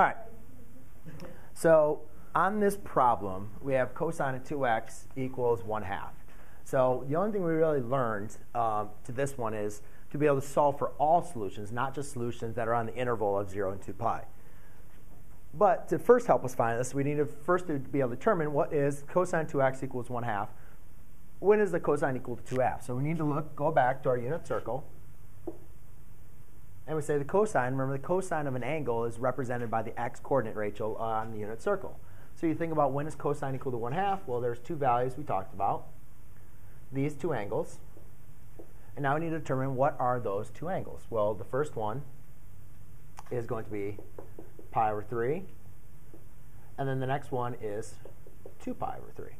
All right. So on this problem, we have cosine of 2x equals 1/2. So the only thing we really learned to this one is to be able to solve for all solutions, not just solutions that are on the interval of 0 and 2 pi. But to first help us find this, we need to first be able to determine what is cosine 2x equals 1/2. When is the cosine equal to 2/2? So we need to go back to our unit circle. And we say the cosine, remember the cosine of an angle is represented by the x-coordinate ratio on the unit circle. So you think about when is cosine equal to 1/2? Well, there's two values we talked about, these two angles. And now we need to determine what are those two angles. Well, the first one is going to be pi over 3. And then the next one is 2 pi over 3.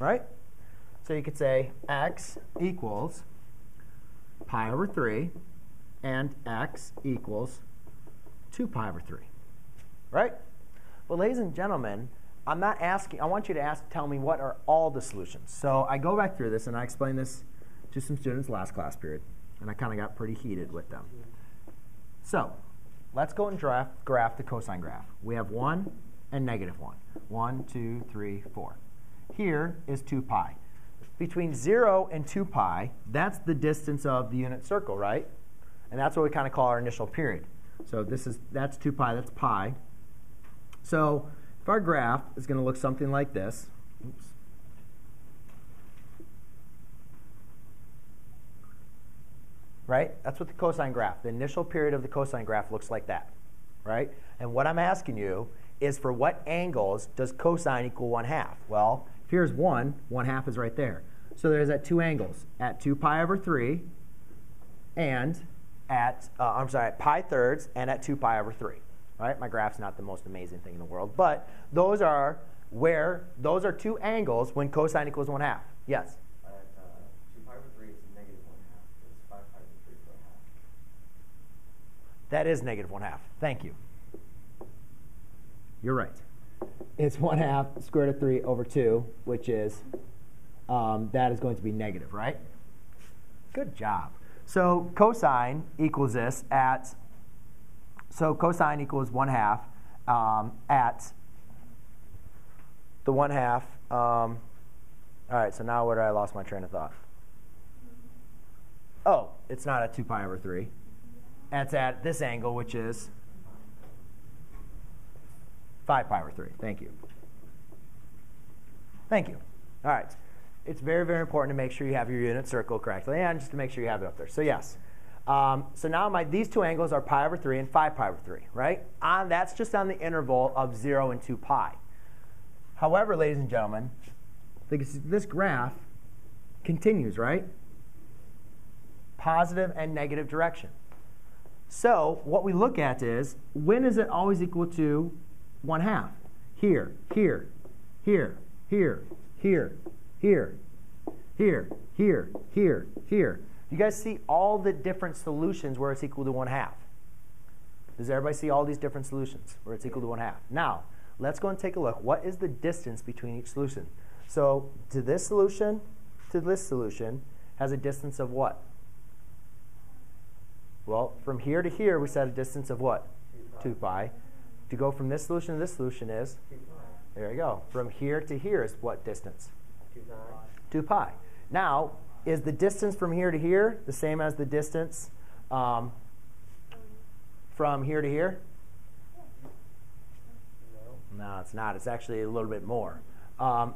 Right? So you could say x equals pi over 3 and x equals 2 pi over 3. Right? Well, ladies and gentlemen, I'm not asking. I want you to tell me what are all the solutions. So I go back through this, and I explained this to some students last class period, and I kind of got pretty heated with them. So let's go and graph the cosine graph. We have 1 and negative 1. 1, 2, 3, 4. Here is 2 pi. Between 0 and 2 pi, that's the distance of the unit circle, right? And that's what we kind of call our initial period. So that's 2 pi, that's pi. So if our graph is going to look something like this. Oops. Right? That's what the cosine graph, the initial period of the cosine graph looks like that. Right? And what I'm asking you is for what angles does cosine equal 1/2? Well, if here's 1, 1/2 is right there. So there's at two angles, at 2 pi over 3 and at, at pi thirds and at 2 pi over 3. Right? My graph's not the most amazing thing in the world, but those are two angles when cosine equals 1/2. Yes? 2 pi over 3 is negative 1/2. It's 5 pi over 3 is 1/2. That is negative 1/2. Thank you. You're right. It's 1/2 square root of 3 over 2, which is, that is going to be negative, right? Good job. So cosine equals this at, so cosine equals 1/2 at the 1/2. All right, so now where did I lost my train of thought? Oh, it's not at 2 pi over 3. It's at this angle, which is 5 pi over 3. Thank you. Thank you. All right. It's very, very important to make sure you have your unit circle correctly and just to make sure you have it up there. So yes. So now these two angles are pi over 3 and 5 pi over 3, right? That's just on the interval of 0 and 2 pi. However, ladies and gentlemen, this graph continues, right? Positive and negative direction. So what we look at is, when is it always equal to 1/2? Here, here, here, here, here, here, here, here, here, here. You guys see all the different solutions where it's equal to 1/2? Does everybody see all these different solutions where it's equal to 1/2? Now, let's go and take a look. What is the distance between each solution? So to this solution has a distance of what? Well, from here to here, we set a distance of what? 2 pi. To go from this solution to this solution is? 2 pi. There you go. From here to here is what distance? 2 pi. 2 pi. Now, is the distance from here to here the same as the distance from here to here? No, it's not. It's actually a little bit more.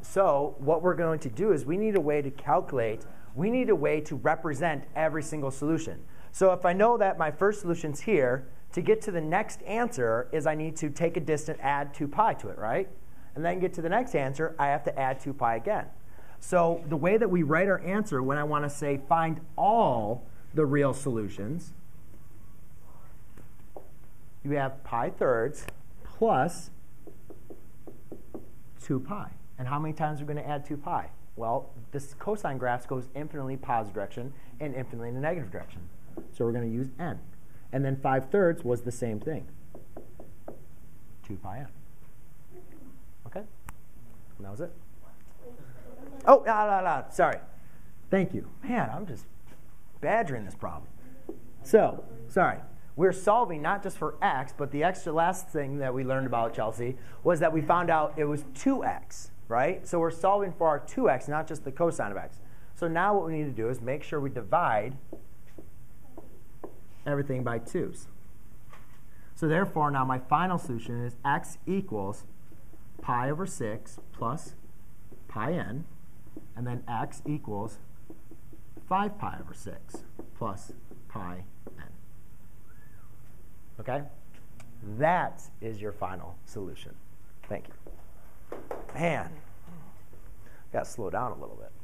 So what we're going to do is we need a way to calculate. We need a way to represent every single solution. So if I know that my first solution's here, to get to the next answer is I need to take a distance, add 2 pi to it, right? And then get to the next answer, I have to add 2 pi again. So the way that we write our answer when I want to say find all the real solutions, you have pi thirds plus 2 pi. And how many times are we going to add 2 pi? Well, this cosine graph goes infinitely in the positive direction and infinitely in the negative direction. So we're going to use n. And then 5 thirds was the same thing, 2 pi n. OK? And that was it. Oh, no, sorry. Thank you. Man, I'm just badgering this problem. So, sorry. We're solving not just for x, but the extra last thing that we learned about, Chelsea, was that we found out it was 2x, right? So we're solving for our 2x, not just the cosine of x. So now what we need to do is make sure we divide everything by 2's. So therefore, now my final solution is x equals pi over 6 plus pi n, and then x equals 5 pi over 6 plus pi n. OK? That is your final solution. Thank you. Man, I've got to slow down a little bit.